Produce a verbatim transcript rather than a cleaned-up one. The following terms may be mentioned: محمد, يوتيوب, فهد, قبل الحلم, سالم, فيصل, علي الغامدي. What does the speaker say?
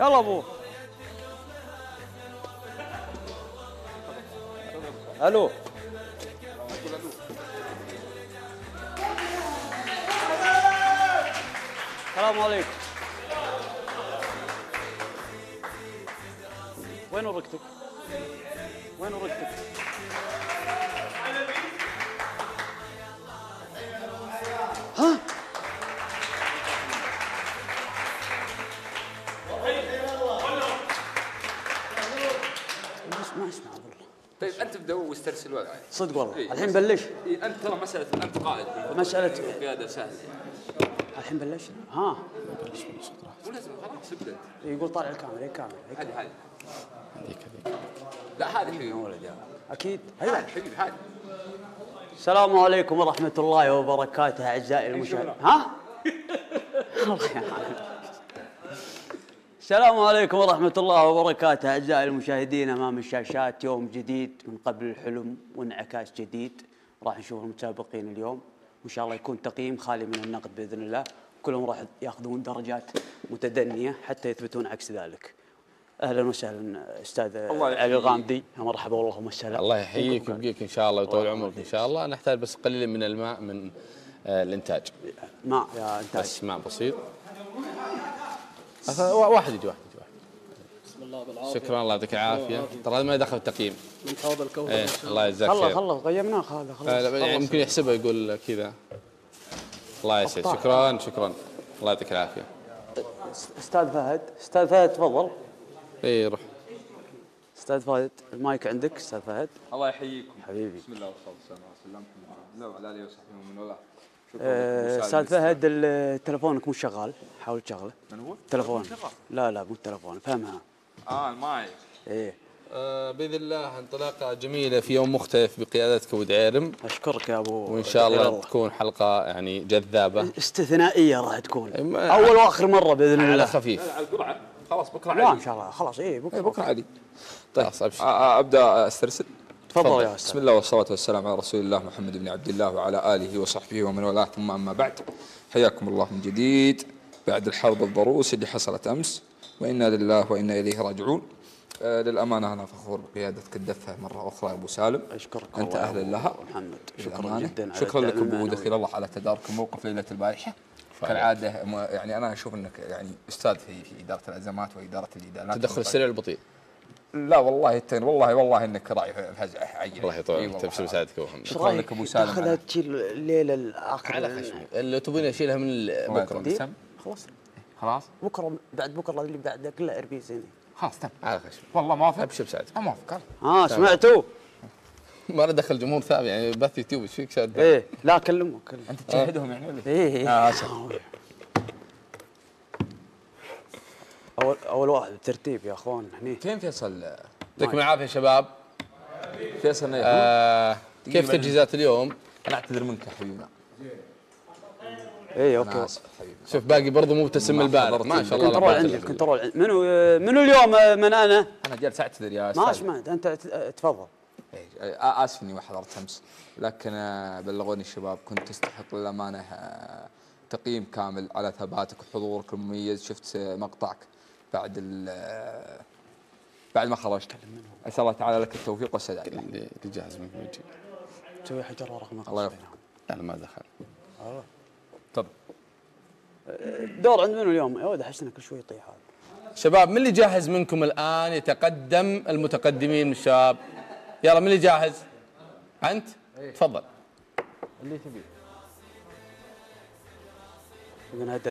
يلا ابوه. الو السلام عليكم. وين ورقتك؟ وين ورقتك؟ ها؟ ما اسمع والله. طيب انت ابدا واسترسل وضعك. صدق والله، إيه؟ الحين بلش. إيه؟ انت ترى مساله انت قائد مساله قياده سهله. الحين بلشنا. ها بلش من الصدر ولازم خلاص ابدا. يقول طالع الكاميرا، هي كاميرا هذه هذه هذيك هذيك لا هذه حبيبي يا ولد اكيد هذه حبيبي هذه. السلام عليكم ورحمه الله وبركاته اعزائي المشاهدين. ها الله يعافيك. السلام عليكم ورحمة الله وبركاته أعزائي المشاهدين أمام الشاشات، يوم جديد من قبل الحلم وانعكاس جديد. راح نشوف المتسابقين اليوم وإن شاء الله يكون تقييم خالي من النقد بإذن الله، كلهم راح يأخذون درجات متدنية حتى يثبتون عكس ذلك. أهلا وسهلا أستاذ علي الغامدي، مرحبا والله وسهلا. الله يحييك ويبقيك إن شاء الله ويطول عمرك إن شاء الله. نحتاج بس قليلا من الماء من الإنتاج. ماء يا إنتاج بس، ماء بسيط. واحد يجي واحد يجي واحد. بسم الله بالعافيه. شكرا الله يعطيك العافيه. ترى ما دخل التقييم. من حوض الكوثر. ايه الله يجزاك خير. خلاص خلاص قيمناه هذا خلاص. يمكن يحسبه يقول كذا. الله يسعد. شكرا شكرا الله يعطيك العافيه. استاذ فهد، استاذ فهد تفضل. اي روح. استاذ فهد المايك عندك استاذ فهد. الله يحييكم حبيبي. بسم الله والصلاه والسلام على سيدنا محمد وعلى اله وصحبه ومن والاه. استاذ فهد تلفونك مو شغال، حاول تشغله. من هو؟ تلفونك. لا لا مو التلفون، فهمها. اه المايك. ايه. آه باذن الله انطلاقه جميله في يوم مختلف بقيادتك ودعيرم. اشكرك يا ابو. وان شاء الله الله. تكون حلقه يعني جذابه. استثنائيه راح تكون. اول واخر مره باذن الله. على خفيف. على القرعه خلاص بكره عادي. لا ان شاء الله خلاص ايه بكره. بكره عادي. طيب ابدا استرسل. تفضل يا استاذ. بسم الله والصلاه والسلام على رسول الله محمد بن عبد الله وعلى اله وصحبه ومن والاه، ثم اما بعد. حياكم الله من جديد بعد الحرب الضروس اللي حصلت امس، وانا لله وانا اليه راجعون. آه للامانه انا فخور بقيادتك الدفه مره اخرى يا ابو سالم. اشكرك انت اهلا لها. محمد شكرا جدا. شكرا لكم بوجودك، الله على تداركم موقف ليله البارحه. كالعاده يعني انا اشوف انك يعني استاذ في, في اداره الازمات واداره الادانات. التدخل السريع البطيء. لا والله التين والله والله انك راعي فزعه عيني. الله يطول تبشر وسعدك وهم. شكرا لك ابو سالم. خلها تشيل الليله الاخر على خشمي اللي تبون اشيلها من بكره. خلاص خلاص بكره بعد بكره اللي بعده كله اربي زيني. خلاص تم على خشمي والله ما وافق. ابشر وسعدك. ما وافق. ها سمعتوا؟ ما له دخل جمهور ثابت يعني بث يوتيوب ايش فيك شاد؟ ايه لا كلمه كلمه انت تشاهدهم يعني ولا ايه؟ اه اول اول واحد بالترتيب يا اخوان هني. فين فيصل؟ يعطيكم العافيه يا شباب. فيصل آه كيف تجهيزات اليوم؟ نعتذر منك يا حبيبنا. اي اوكي شوف باقي برضه مبتسم البارد ما شاء الله. كنترول عندك كنترول. منو منو اليوم؟ من انا؟ انا جالس اعتذر يا استاذ. ما سمعت انت تفضل. اسف اني ما حضرت امس، لكن بلغوني الشباب كنت تستحق للامانه تقييم كامل على ثباتك وحضورك المميز. شفت مقطعك بعد بعد ما خرجت. اسال الله تعالى لك التوفيق والسداد. اللي جاهز من وجهي تسوي حجر ورقم. الله يوفقك. انا ما دخل. اه طب الدور عند منو اليوم؟ يا ولد احسن كل شوي يطيح هذا. شباب من اللي جاهز منكم الان يتقدم المتقدمين الشباب. يلا من اللي جاهز؟ انت؟ تفضل. اللي تبيه.